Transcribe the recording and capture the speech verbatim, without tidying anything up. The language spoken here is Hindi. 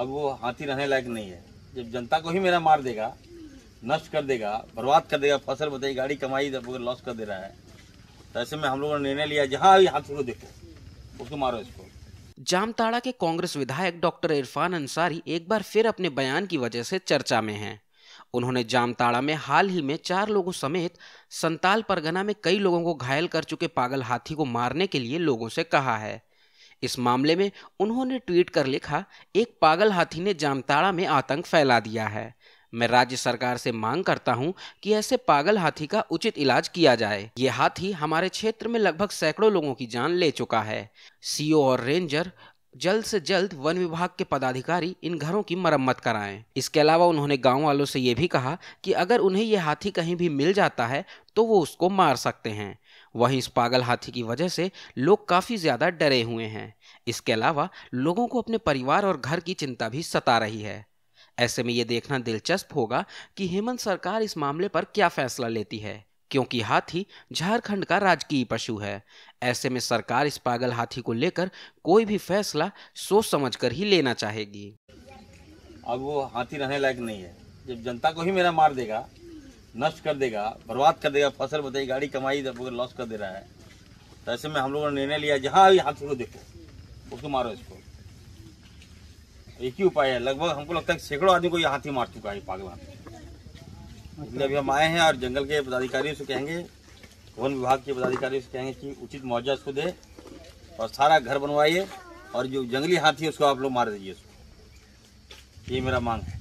अब वो हाथी रहने लायक नहीं है। जब जनता को ही मेरा मार देगा, नष्ट कर देगा, बर्बाद कर देगा, फसल बताइए गाड़ी कमाई लॉस कर दे रहा है, तो ऐसे में हम लोगों ने निर्णय लिया जहाँ भी हाथी को देखो उसको मारो इसको। जामताड़ा के कांग्रेस विधायक डॉक्टर इरफान अंसारी एक बार फिर अपने बयान की वजह से चर्चा में हैं। उन्होंने जामताड़ा में हाल ही में चार लोगों समेत संताल परगना में कई लोगों को घायल कर चुके पागल हाथी को मारने के लिए लोगों से कहा है। इस मामले में उन्होंने ट्वीट कर लिखा, एक पागल हाथी ने जामताड़ा में आतंक फैला दिया है। मैं राज्य सरकार से मांग करता हूं कि ऐसे पागल हाथी का उचित इलाज किया जाए। ये हाथी हमारे क्षेत्र में लगभग सैकड़ों लोगों की जान ले चुका है। सीओ और रेंजर जल्द से जल्द, वन विभाग के पदाधिकारी इन घरों की मरम्मत कराएं। इसके अलावा उन्होंने गांव वालों से ये भी कहा कि अगर उन्हें ये हाथी कहीं भी मिल जाता है तो वो उसको मार सकते हैं। वहीं इस पागल हाथी की वजह से लोग काफ़ी ज़्यादा डरे हुए हैं। इसके अलावा लोगों को अपने परिवार और घर की चिंता भी सता रही है। ऐसे में ये देखना दिलचस्प होगा कि हेमंत सरकार इस मामले पर क्या फैसला लेती है, क्योंकि हाथी झारखंड का राजकीय पशु है। ऐसे में सरकार इस पागल हाथी को लेकर कोई भी फैसला सोच समझकर ही लेना चाहेगी। अब वो हाथी रहने लायक नहीं है। जब जनता को ही मेरा मार देगा, नष्ट कर देगा, बर्बाद कर देगा, फसल बताइए गाड़ी कमाई लॉस कर दे रहा है, तो ऐसे में हम लोगों ने निर्णय लिया जहाँ भी हाथी को देखो उसको मारो इसको। एक ही उपाय है। लगभग हमको लगता है सैकड़ों आदमी को ये हाथी मार चुका है पागल हाथी। अभी हम आए हैं और जंगल के पदाधिकारियों से कहेंगे, वन विभाग के पदाधिकारियों से कहेंगे कि उचित मुआवजा उसको दे और सारा घर बनवाइए और जो जंगली हाथी उसको आप लोग मार दीजिए उसको। ये मेरा मांग है।